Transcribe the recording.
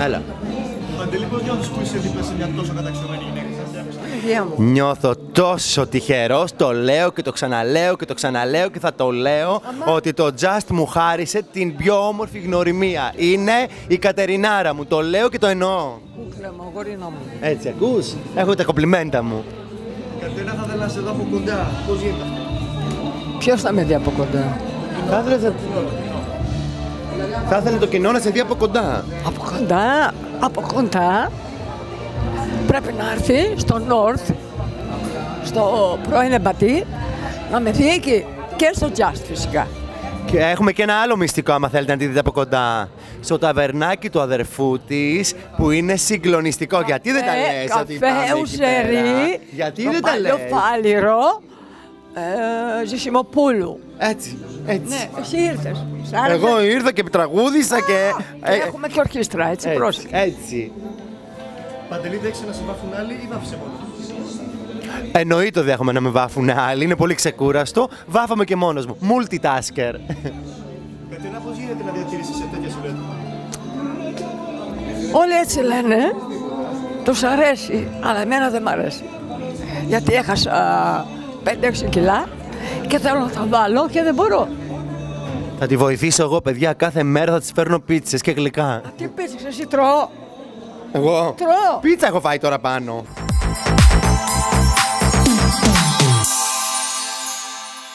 Έλα. Παντελή, πώς νιώθεις που είσαι δίπλα σε μια τόσο καταξιωμένη γυναίκα? Νιώθω τόσο τυχερός, το λέω και το ξαναλέω και το ξαναλέω και θα το λέω, ότι το Just μου χάρισε την πιο όμορφη γνωριμία. Είναι η Κατερινάρα μου, το λέω και το εννοώ. Κούκλα μου, αγορίνα μου. Έτσι ακούς, έχω τα κομπλιμέντα μου. Κατερίνα, θα ήθελα να σε δω από κοντά, πώς γίνεται αυτό? Ποιος θα με δει από κοντά? Θα ήθελε το κοινό να σε δει από κοντά. Από κοντά, από κοντά. Πρέπει να έρθει στο North, στο πρώην Εμπατή, να με δει εκεί και στο Just φυσικά. Και έχουμε και ένα άλλο μυστικό, άμα θέλετε να τη δείτε από κοντά. Στο ταβερνάκι του αδερφού της, που είναι συγκλονιστικό. Γιατί δεν τα λες ότι πάμε εκεί πέρα? Γιατί δεν τα λες? Το παλιοφάλιρο Ζησιμοπούλου. Έτσι, έτσι. Ναι, εσύ ήρθες. Εγώ ήρθα και τραγούδισα και... Έχουμε και ορχήστρα, έτσι, πρόσεχε. Έτσι. Παντελή, δεν έχεις να σε βάφουν άλλοι ή βάφησε μόνο? Εννοείται ότι έχουμε να με βάφουν άλλοι, είναι πολύ ξεκούραστο. Βάφαμε και μόνος μου. Multitasker. Κατερίνα, πώς γίνεται να διατηρήσεις σε τέτοια συμβέντα? Όλοι έτσι λένε. Τους αρέσει, αλλά εμένα δεν μ' αρέσει. Γιατί έχασα 5-6 κιλά και θέλω να τα βάλω και δεν μπορώ. Θα τη βοηθήσω εγώ, παιδιά, κάθε μέρα θα της φέρνω πίτσες και γλυκά. Τι πίτσες εσύ τρώω? Εγώ πίτσα έχω φάει τώρα πάνω.